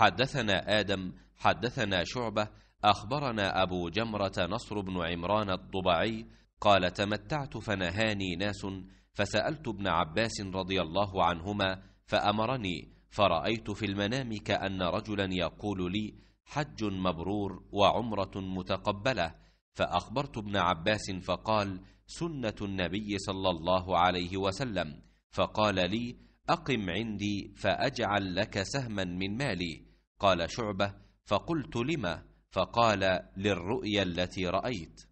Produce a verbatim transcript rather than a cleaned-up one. حدثنا آدم حدثنا شعبة أخبرنا أبو جمرة نصر بن عمران الضبعي قال تمتعت فنهاني ناس فسألت ابن عباس رضي الله عنهما فأمرني، فرأيت في المنام كأن رجلا يقول لي حج مبرور وعمرة متقبلة، فأخبرت ابن عباس فقال سنة النبي صلى الله عليه وسلم، فقال لي أقم عندي فأجعل لك سهما من مالي. قال شعبة فقلت لما؟ فقال للرؤيا التي رأيت.